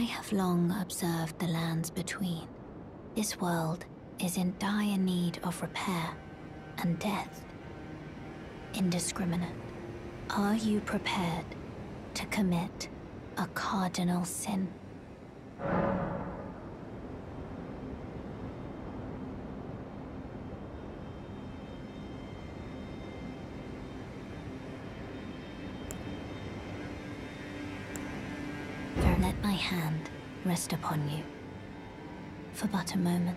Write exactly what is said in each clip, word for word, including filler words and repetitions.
I have long observed the lands between. This world is in dire need of repair and death. Indiscriminate. Are you prepared to commit a cardinal sin? Let my hand rest upon you for but a moment.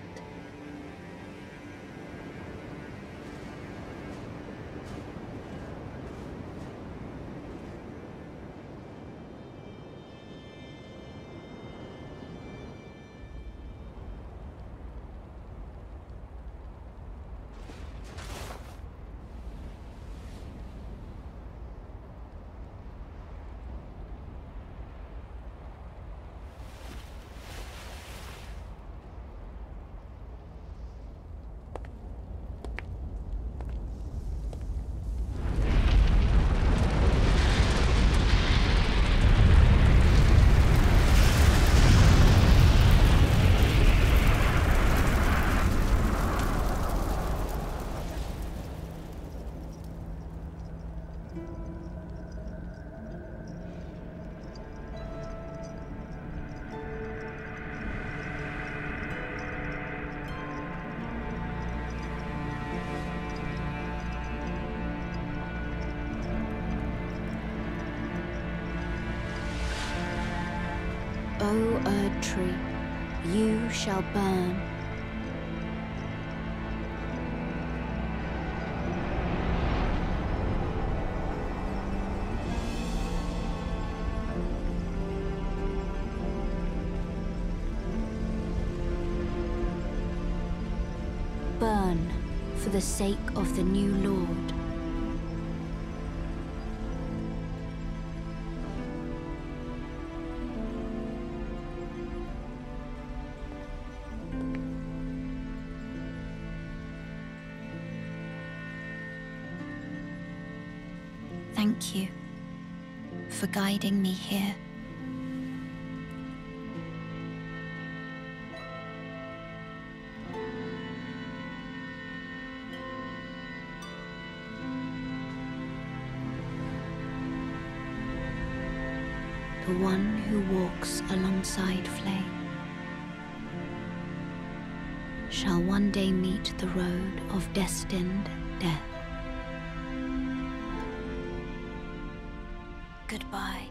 O Erd Tree, you shall burn. Burn for the sake of the new Lord. Thank you for guiding me here. The one who walks alongside flame shall one day meet the road of destined death. Goodbye.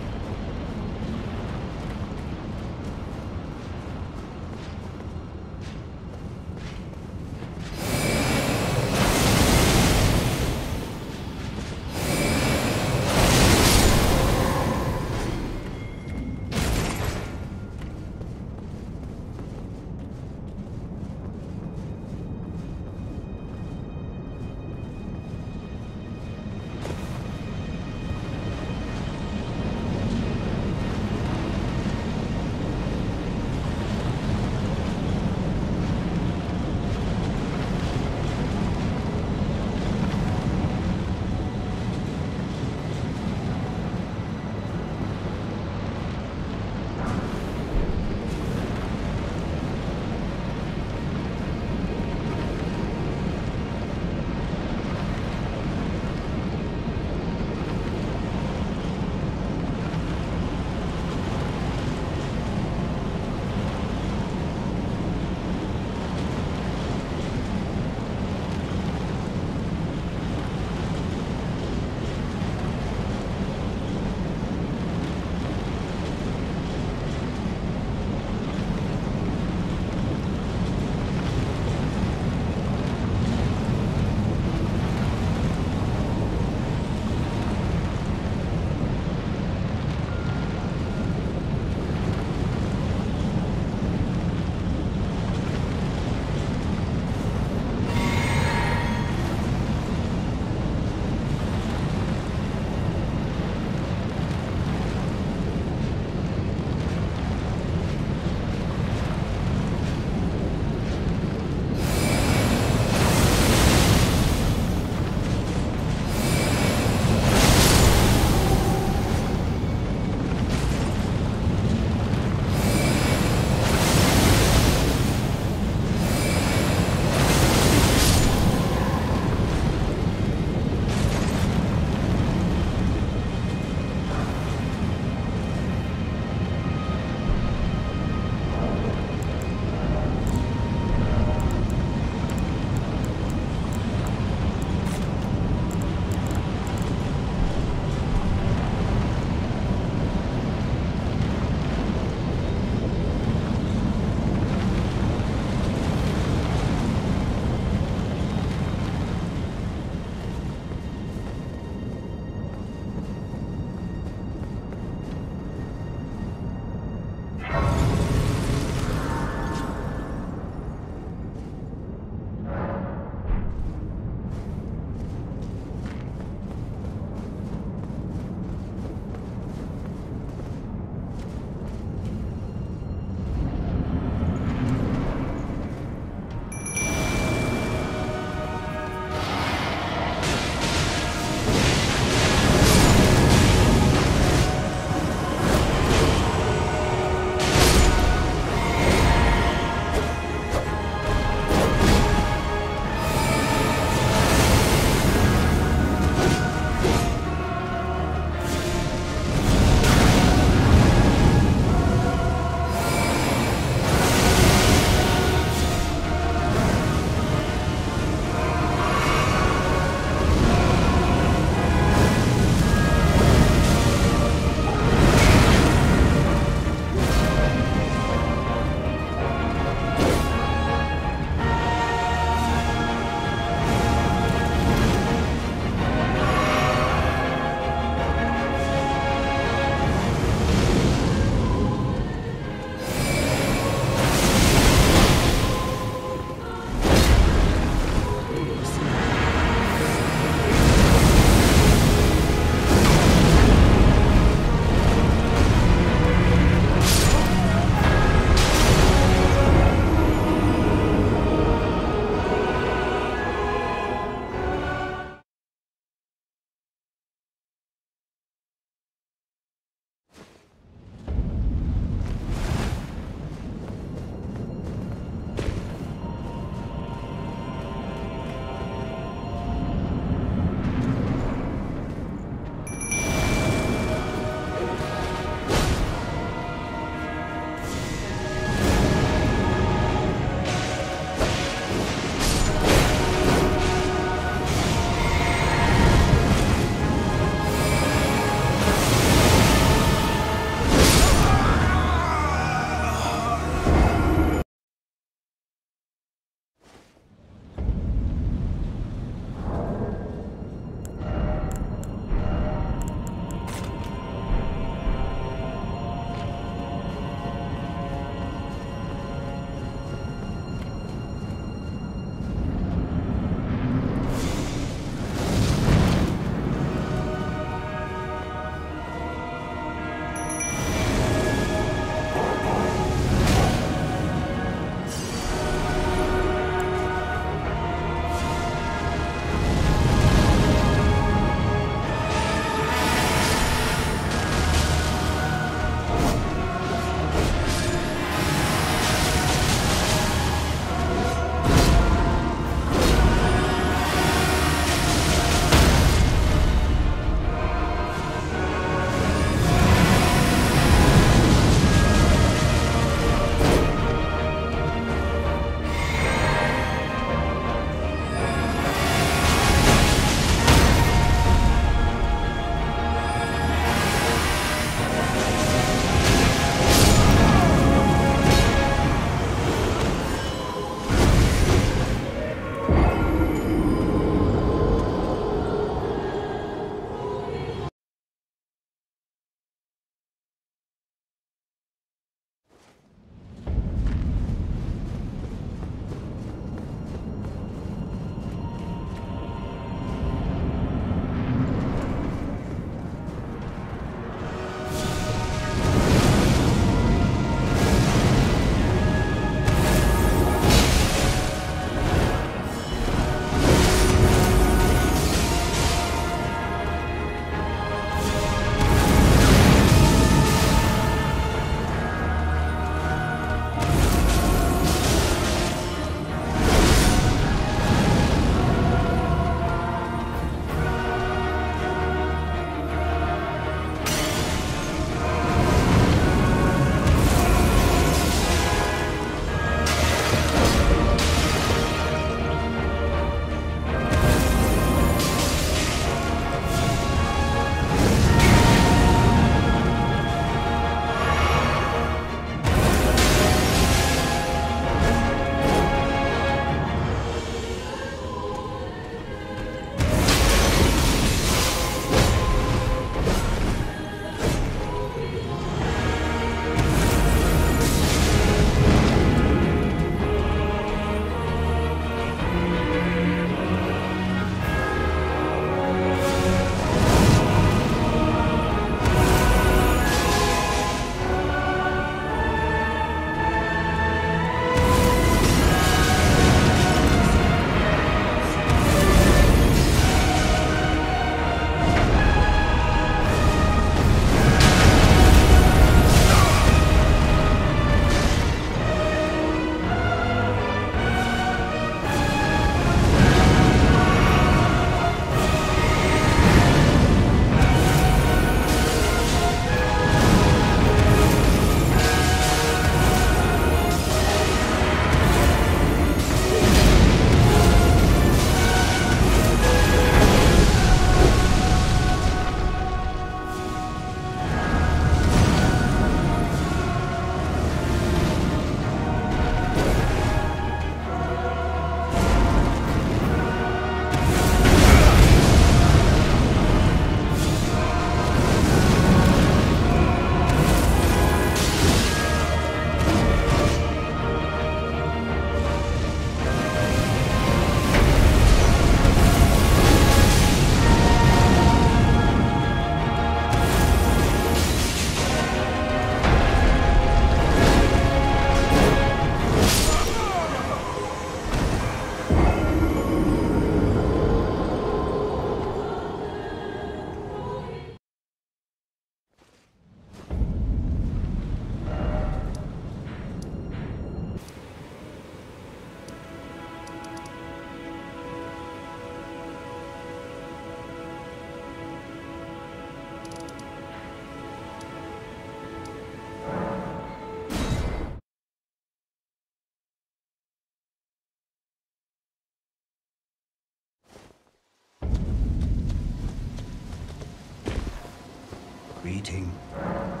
eating.